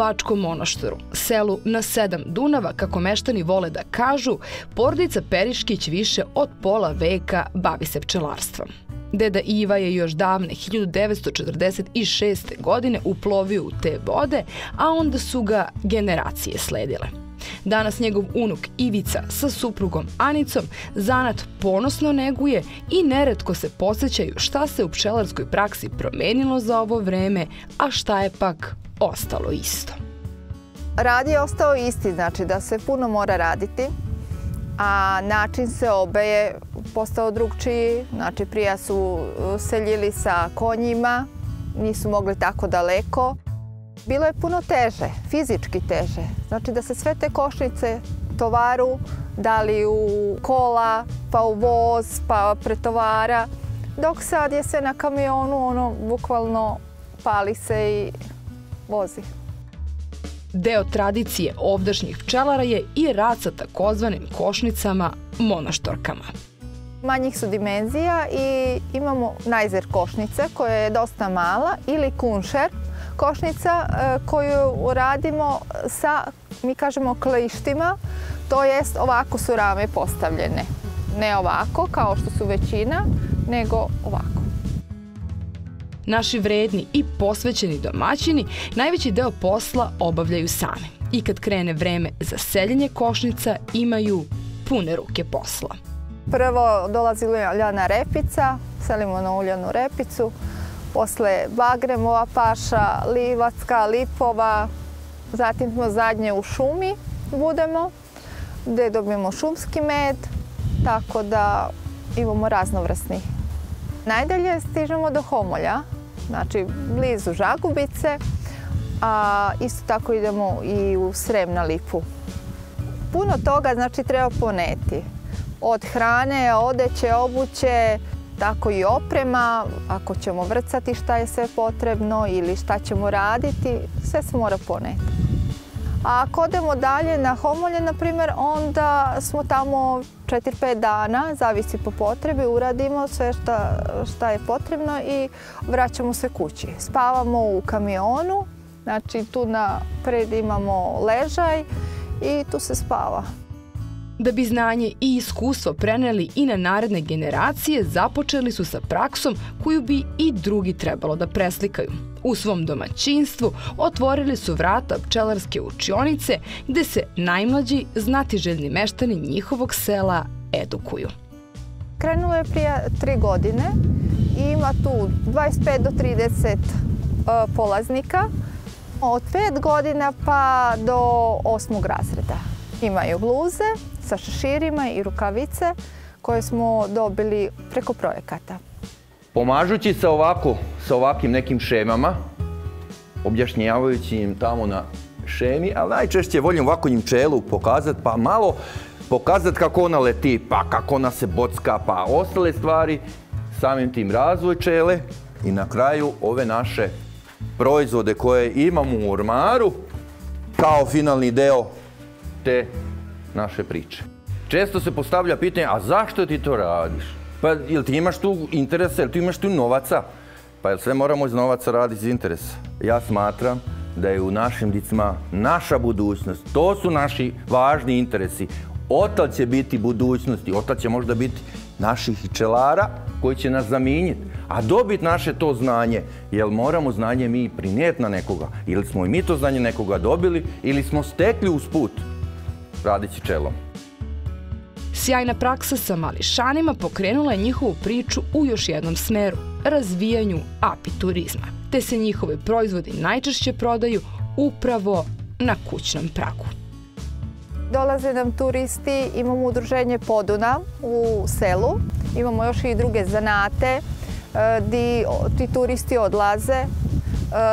Bačkom Monoštoru, selu na 7 Dunava, kako meštani vole da kažu, porodica Periškić više od pola veka bavi se pčelarstvom. Deda Iva je još davne 1946. godine uplovio u te vode, a onda su ga generacije sledile. Danas njegov unuk Ivica sa suprugom Anicom zanat ponosno neguje i neretko se podsjećaju šta se u pčelarskoj praksi promenilo za ovo vreme, a šta je pak ostalo isto. Rad je ostao isti, znači da se puno mora raditi, a način seobe je postao drugčiji. Znači prije su seljili sa konjima, nisu mogli tako daleko. Bilo je puno teže, fizički teže. Znači da se sve te košnice tovaru, da li u kola, pa u voz, pa pretovara. Dok sad je sve na kamionu, ono bukvalno pali se i vozi. Deo tradicije ovdašnjih pčelara je i rad sa takozvanim košnicama monoštorkama. Manjih su dimenzija i imamo najzer košnice koja je dosta mala ili kunšer. Košnica koju radimo sa, mi kažemo, klištima, to jest ovako su rame postavljene. Ne ovako, kao što su većina, nego ovako. Naši vredni i posvećeni domaćini najveći deo posla obavljaju sami. I kad krene vreme za seljenje košnica, imaju pune ruke posla. Prvo dolazi uljana repica, selimo na uljanu repicu. Posle bagremova paša, livacka, lipova, zatim smo zadnje u šumi budemo, gde dobijemo šumski med, tako da imamo raznovrsni. Najdalje stižemo do Homolja, znači blizu Žagubice, a isto tako idemo i u Srem na lipu. Puno toga znači treba poneti, od hrane, odeće, obuće, tako i oprema, ako ćemo vrcati šta je sve potrebno ili šta ćemo raditi, sve se mora poneti. A ako odemo dalje na Homolje, na primjer, onda smo tamo 4-5 dana, zavisi po potrebi, uradimo sve šta je potrebno i vraćamo se kući. Spavamo u kamionu, znači tu napred imamo ležaj i tu se spava. Da bi znanje i iskustvo preneli i na naredne generacije, započeli su sa praksom koju bi i drugi trebalo da preslikaju. U svom domaćinstvu otvorili su vrata pčelarske učionice, gde se najmlađi znatiželjni meštani njihovog sela edukuju. Krenulo je prije 3 godine i ima tu 25 do 30 polaznika, od 5 godina pa do 8. razreda. Imaju bluze sa šeširima i rukavice koje smo dobili preko projekata. Pomažući sa ovakvim nekim šemama, objašnjavajući im tamo na šemi, ali najčešće volim ovako njim čelu pokazati, pa malo pokazati kako ona leti, pa kako ona se bocka, pa ostale stvari, samim tim razvoj čele i na kraju ove naše proizvode koje imamo u ormaru kao finalni deo te naše priče. Često se postavlja pitanje, a zašto ti to radiš? Pa jel ti imaš tu interesa, jel ti imaš tu novaca? Pa jel sve moramo iz novaca raditi iz interesa? Ja smatram da je u našim djecima naša budućnost, to su naši važni interesi. Otal će biti budućnosti, otal će možda biti naših pčelara koji će nas zamijeniti, a dobiti naše to znanje, jel moramo znanje mi prinijeti na nekoga, ili smo i mi to znanje nekoga dobili, ili smo stekli usput radeći pčelom. Sjajna praksa sa mališanima pokrenula je njihovu priču u još jednom smeru, razvijanju apiturizma, te se njihove proizvodi najčešće prodaju upravo na kućnom pragu. Dolaze nam turisti, imamo udruženje Poduna u selu, imamo još i druge zanate gdje ti turisti odlaze.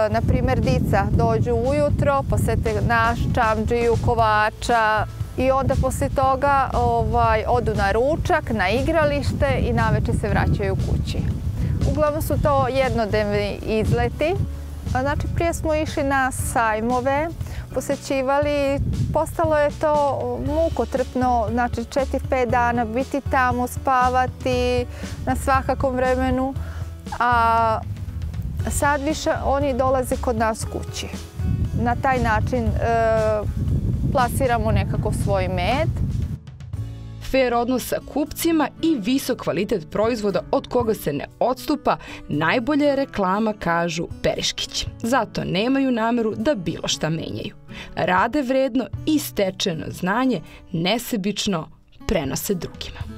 Na primjer, dica dođu ujutro, posete naš Čamđiju, Kovača i onda poslije toga odu na ručak, na igralište i naveče se vraćaju kući. Uglavnom su to jednodnevni izleti. Znači, prije smo išli na sajmove, posećivali, postalo je to mukotrpno, znači 4-5 dana biti tamo, spavati na svakakom vremenu. Sad više oni dolaze kod nas kući. Na taj način plasiramo nekako svoj med. Fair odnos sa kupcima i visok kvalitet proizvoda od koga se ne odstupa, najbolje je reklama, kažu Periškić. Zato nemaju nameru da bilo šta menjaju. Rade vredno i stečeno znanje nesebično prenose drugima.